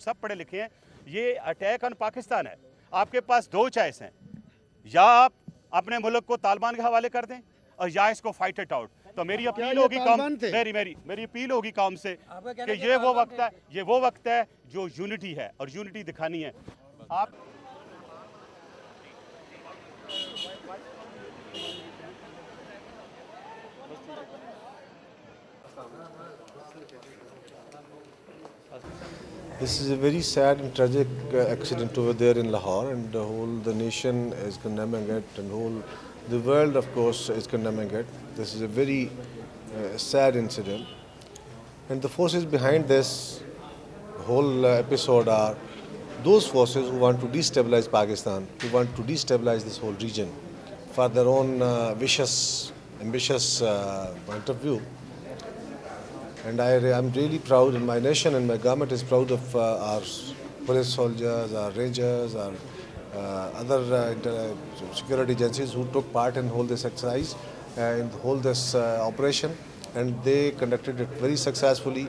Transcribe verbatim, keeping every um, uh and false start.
सब पढ़े लिखे हैं, ये अटैक ऑन पाकिस्तान है। आपके पास दो चॉइस हैं, या आप अपने मुल्क को तालिबान के हवाले कर दें और या इसको फाइट इट आउट। तो मेरी अपील होगी कौम मेरी मेरी मेरी अपील होगी कौम से कि ये वो वक्त है ये वो वक्त है जो यूनिटी है और यूनिटी दिखानी है। आप This is a very sad and tragic accident over there in Lahore, and the whole the nation is condemning it, and whole the world, of course, is condemning it. This is a very uh, sad incident, and the forces behind this whole episode are those forces who want to destabilize Pakistan, who want to destabilize this whole region for their own uh, vicious, ambitious uh, point of view. And I am really proud, and my nation and my government is proud of uh, our police soldiers, our rangers, our uh, other uh, security agencies who took part in whole this exercise and whole this uh, operation, and they conducted it very successfully.